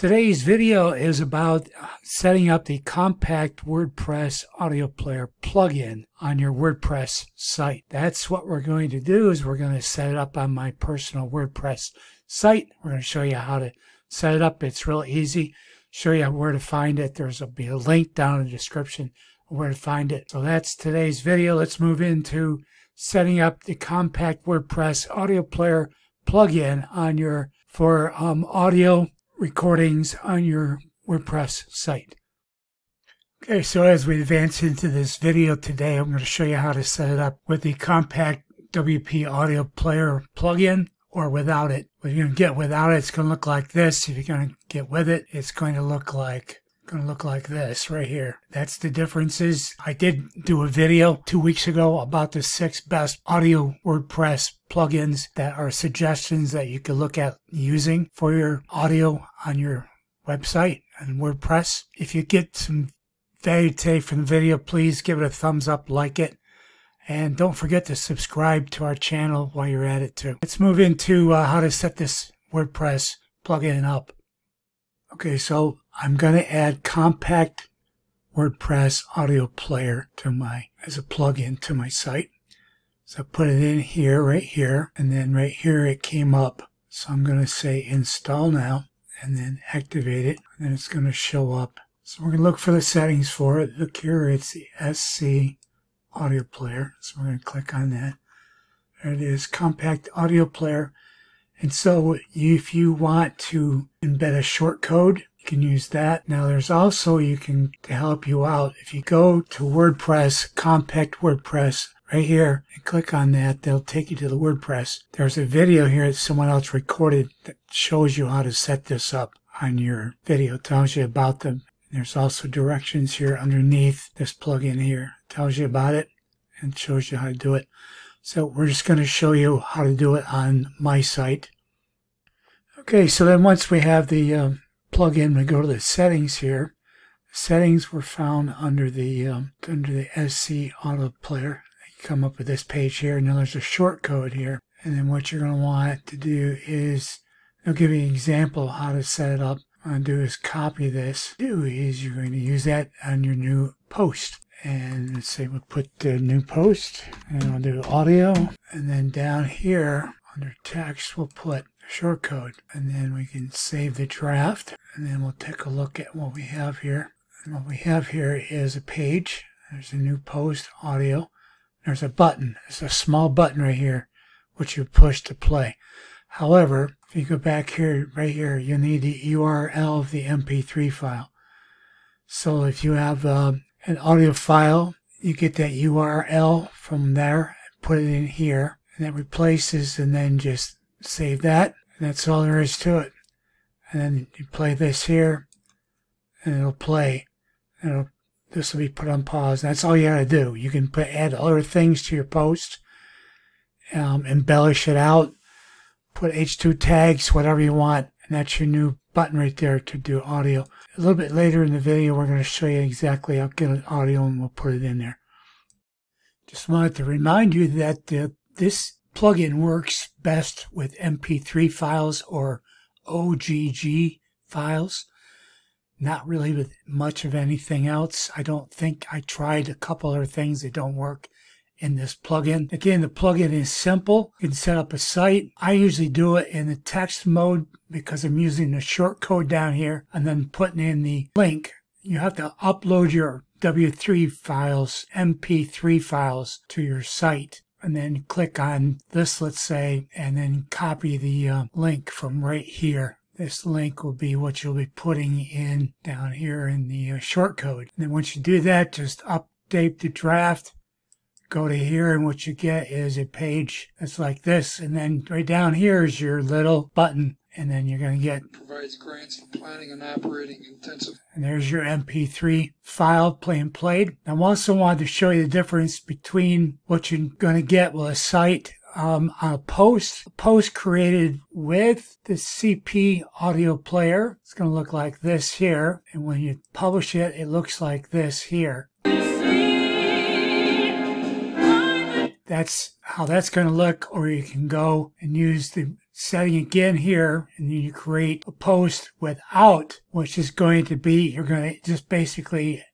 Today's video is about setting up the Compact WordPress audio player plugin on your WordPress site. That's what we're going to do, is we're going to set it up on my personal WordPress site. We're going to show you how to set it up. It's real easy. Show you where to find it. There's be a link down in the description where to find it. So that's today's video. Let's move into setting up the Compact WordPress audio player plugin on your audio recordings on your WordPress site. Okay, so as we advance into this video today, I'm going to show you how to set it up with the Compact WP Audio Player plugin or without it. What you're going to get without it, it's going to look like this. If you're going to get with it, it's going to look like this right here. That's the differences. I did do a video 2 weeks ago about the 6 best audio WordPress plugins that are suggestions that you could look at using for your audio on your website and WordPress. If you get some value today from the video, please give it a thumbs up, like it, and don't forget to subscribe to our channel while you're at it too. Let's move into how to set this WordPress plugin up. Okay, so I'm going to add Compact WordPress Audio Player to as a plugin to my site. So I put it in here, right here, and then right here it came up. So I'm going to say install now and then activate it, and then it's going to show up. So we're going to look for the settings for it. Look here, it's the SC Audio Player. So we're going to click on that. There it is, Compact Audio Player. And so if you want to embed a short code, you can use that. Now there's also, to help you out, if you go to WordPress, Compact WordPress, right here, and click on that, they'll take you to the WordPress. There's a video here that someone else recorded that shows you how to set this up on your video. It tells you about them. There's also directions here underneath this plugin here. It tells you about it and shows you how to do it. So we're just going to show you how to do it on my site. Okay, so then once we have the plugin, we go to the settings here. The settings were found under the SC Audio Player. You come up with this page here. Now there's a short code here, and then what you're going to want to do is, I'll give you an example of how to set it up. What I'm going to do is copy this. You're going to use that on your new post. And let's say we put the new post, and I'll do audio, and then down here under text we'll put short code, and then we can save the draft, and then we'll take a look at what we have here. And what we have here is a page. There's a new post, audio. There's a button. It's a small button right here, which you push to play. However, if you go back here, right here, you need the URL of the MP3 file. So if you have an audio file, you get that URL from there, put it in here, and it replaces, and then just save that, and that's all there is to it. And then you play this here, and it'll play, and this will be put on pause. That's all you gotta do. You can add other things to your post, embellish it out, put H2 tags, whatever you want, and that's your new button right there to do audio. A little bit later in the video, we're going to show you exactly how to get an audio, and we'll put it in there. Just wanted to remind you that this plugin works best with MP3 files or OGG files. Not really with much of anything else. I don't think, I tried a couple other things that don't work in this plugin. Again, the plugin is simple. You can set up a site. I usually do it in the text mode because I'm using the short code down here and then putting in the link. You have to upload your W3 files, MP3 files to your site, and then click on this, let's say, and then copy the link from right here. This link will be what you'll be putting in down here in the short code. And then once you do that, just update the draft. Go to here, and what you get is a page that's like this, and then right down here is your little button, and then you're going to get provides grants for planning and operating intensive. And there's your MP3 file played. I also wanted to show you the difference between what you're going to get with a site on a post created with the CP audio player. It's going to look like this here, and when you publish it, it looks like this here. That's how that's going to look, or you can go and use the setting again here, and then you create a post without, which is going to be, you're going to just basically,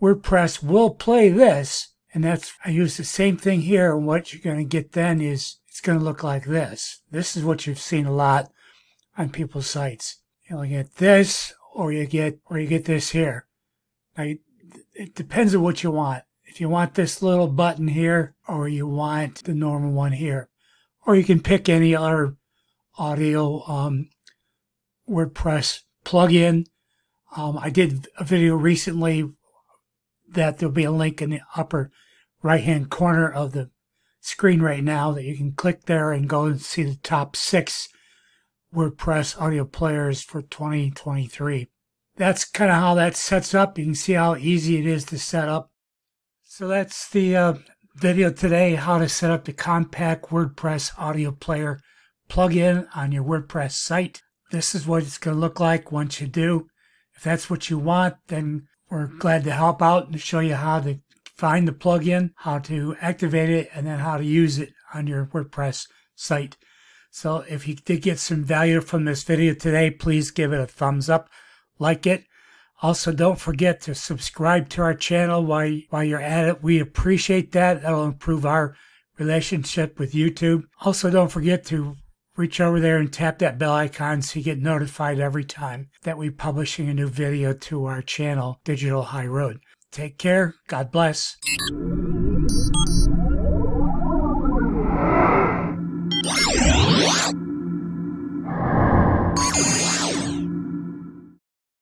WordPress will play this, and that's, I use the same thing here, and what you're going to get then is, it's going to look like this. This is what you've seen a lot on people's sites. You'll get this, or you get this here. Now, it depends on what you want. If you want this little button here, or you want the normal one here, or you can pick any other audio WordPress plugin. I did a video recently that there'll be a link in the upper right-hand corner of the screen right now that you can click there and go and see the top 6 WordPress audio players for 2023. That's kind of how that sets up. You can see how easy it is to set up. So that's the video today, how to set up the Compact WordPress audio player plugin on your WordPress site. This is what it's going to look like once you do. If that's what you want, then we're glad to help out and show you how to find the plugin, how to activate it, and then how to use it on your WordPress site. So if you did get some value from this video today, please give it a thumbs up, like it. Also, don't forget to subscribe to our channel while you're at it. We appreciate that. That'll improve our relationship with YouTube. Also, don't forget to reach over there and tap that bell icon so you get notified every time that we're publishing a new video to our channel, Digital High Road. Take care. God bless.